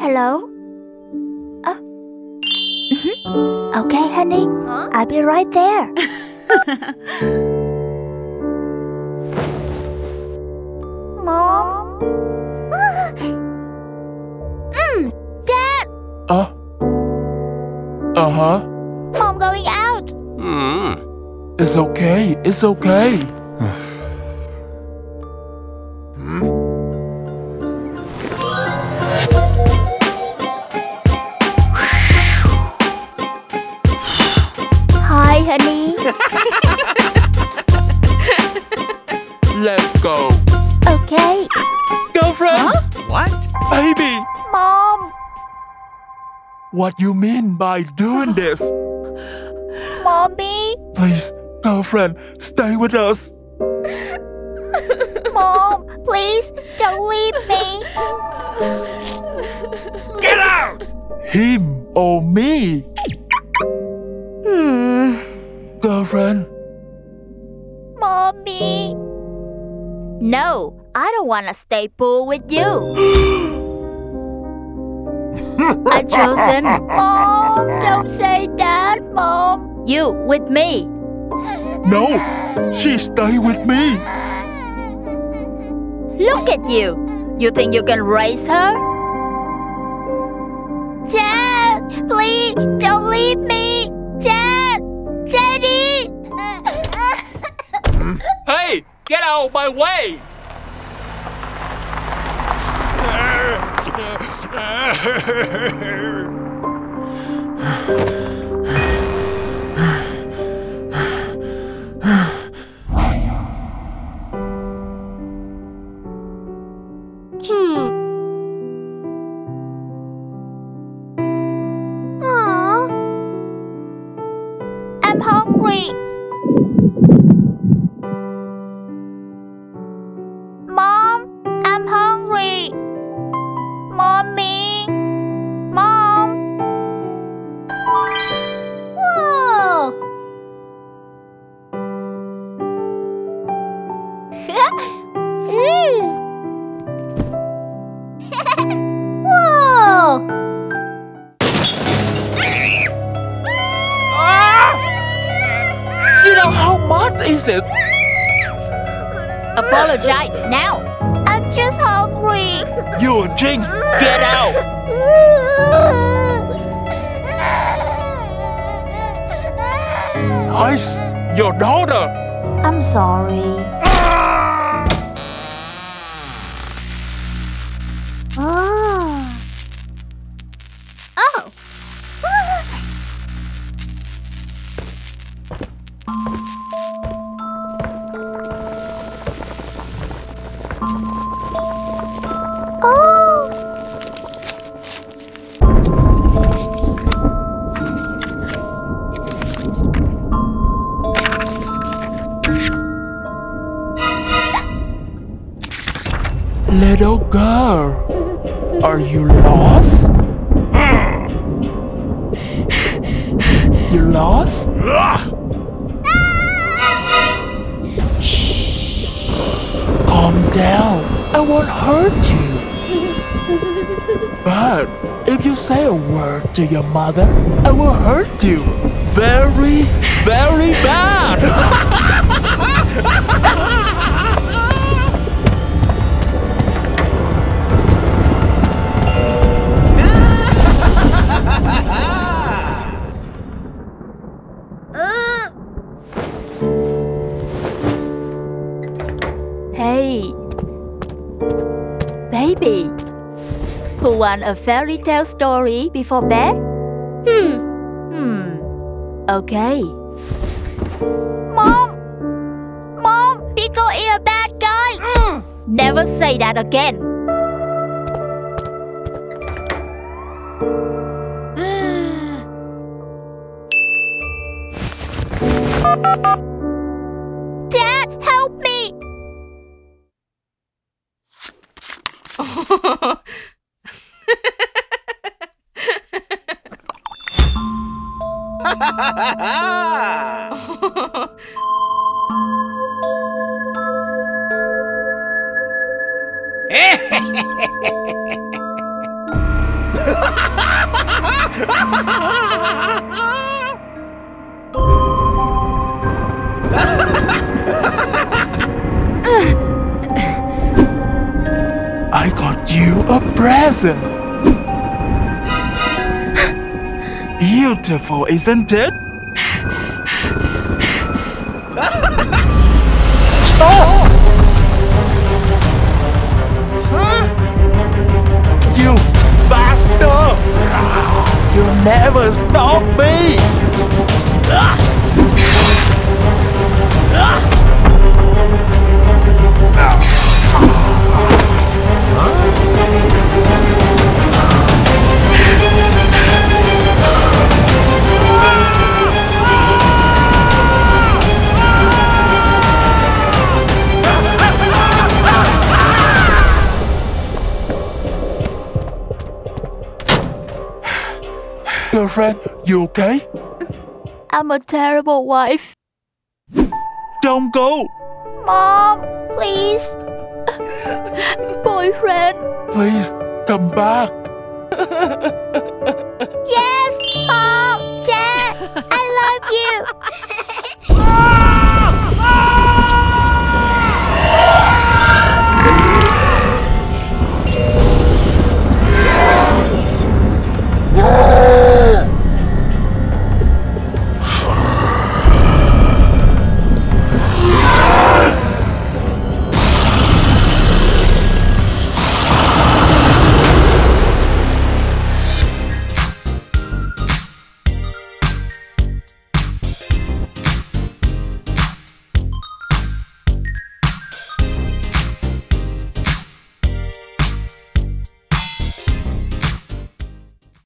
Hello? Okay, honey. Huh? I'll be right there. Mom? Dad! Uh-huh. Mom going out. It's okay. It's okay. Honey. Let's go. Okay. Girlfriend. Huh? What? Baby. Mom. What you mean by doing this? Mommy. Please, girlfriend, stay with us. Mom, please don't leave me. Get out. Him or me? Girlfriend? Mommy? No, I don't want to stay poor with you. I chose him. Mom, don't say that, Mom. You with me. No, she stay with me. Look at you. You think you can raise her? Dad, please don't leave me. Dad! Daddy! Hey! Get out of my way! I'm hungry. Mom, I'm hungry. Mommy, Mom. Whoa. Whoa. What is it? Apologize now. I'm just hungry. You jinx, get out. Ice, your daughter. I'm sorry. Little girl, are you lost? You lost? Shh. Calm down. I won't hurt you. But if you say a word to your mother, I will hurt you very, very bad. Hey, baby, who want a fairy tale story before bed? Okay. Mom! Mom, Pico is a bad guy! Never say that again! Dad, help me! I got you a present. Beautiful, isn't it? Stop! You bastard! You never stop me! Girlfriend, you okay? I'm a terrible wife. Don't go! Mom, please! Boyfriend! Please, come back! Yes, Mom! Dad! I love you!